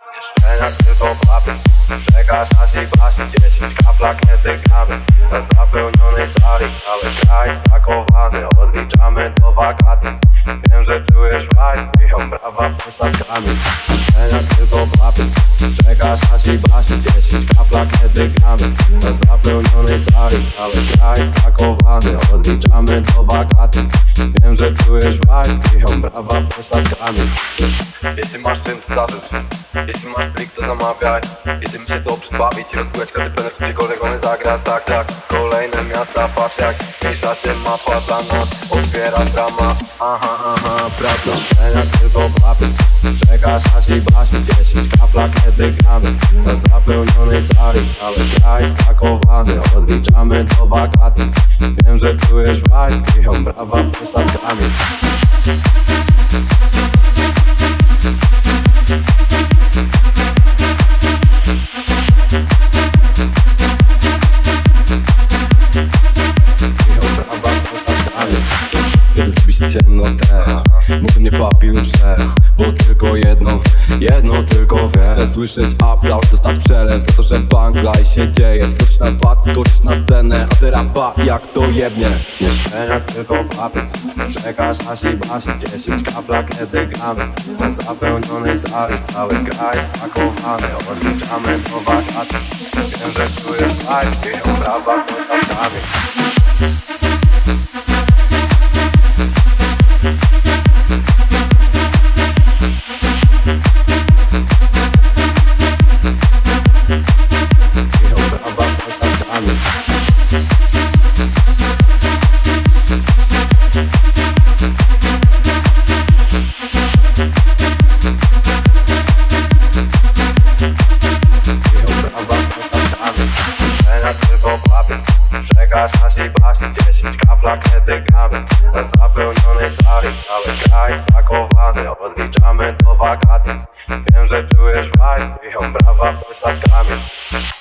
Jeszcze raz tylko baby, czeka naszej baśni. 10 kafla, kiedy gramy, zapełniony sali, cały kraj spakowany. Odliczamy do wakacji, wiem, że czujesz fajnie, biją brawa posadkami. Jeszcze raz tylko baby, czeka naszej baśni. 10 kafla, kiedy gramy, zapełniony sali, cały kraj spakowany. Odliczamy do wakacji, wiem, że czujesz fajnie, biją brawa posadkami. Jeśli masz czym starzyć, jeśli masz plik, to zamawiaj. Jeśli mi się dobrze bawić i rozbujać każdy plener, gdziekolwiek on zagra, tak, tak. Kolejne miasta, patrz jak mniejsza się mapa dla nas. Otwiera drama, aha, aha, prawda. Szczenia tylko baby, czekasz nasi baśni. 10 kafla, kiedy gramy, zapełniony sali, cały kraj spakowany. Odliczamy do wakacji, wiem, że czujesz fajnie, biją brawa postatkami. Nikt nie papił, że bo tylko jedno tylko wiem. Chcę słyszeć aplauz, dostać przelew za to, że banglaj się dzieje. Wskocz na bat, skocz na scenę, a ty rapa jak to jebnie. Nie szczerze tylko papier, czekasz nasi baśni. 10 kafla, kiedy gramy, zapełniony sali, cały kraj spakowany. Odliczamy do wakacji, wiem, że czujesz fajnie, obrawa postawiamy. Czekasz nasi baśni, 10 kafla, kiedy gramy, zapełniony sali, cały kraj spakowany. Odliczamy do wakacji, wiem, że czujesz fajnie, biją brawa pośladkami.